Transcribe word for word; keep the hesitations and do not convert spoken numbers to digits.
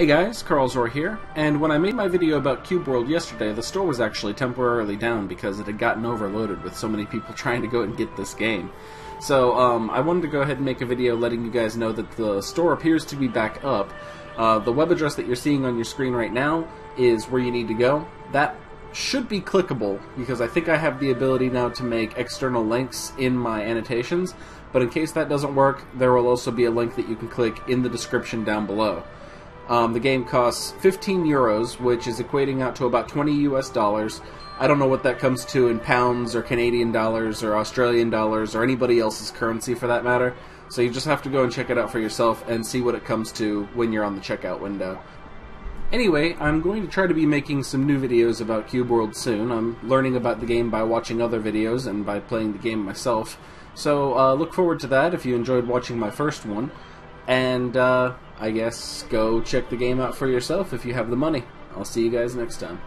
Hey guys, Carl Zorr here, and when I made my video about Cube World yesterday, the store was actually temporarily down because it had gotten overloaded with so many people trying to go and get this game. So um, I wanted to go ahead and make a video letting you guys know that the store appears to be back up. Uh, the web address that you're seeing on your screen right now is where you need to go. That should be clickable because I think I have the ability now to make external links in my annotations, but in case that doesn't work, there will also be a link that you can click in the description down below. Um, the game costs fifteen euros, which is equating out to about twenty U S dollars. I don't know what that comes to in pounds or Canadian dollars or Australian dollars or anybody else's currency for that matter, so you just have to go and check it out for yourself and see what it comes to when you're on the checkout window. Anyway, I'm going to try to be making some new videos about Cube World soon. I'm learning about the game by watching other videos and by playing the game myself, so uh, look forward to that if you enjoyed watching my first one. And uh, I guess go check the game out for yourself if you have the money. I'll see you guys next time.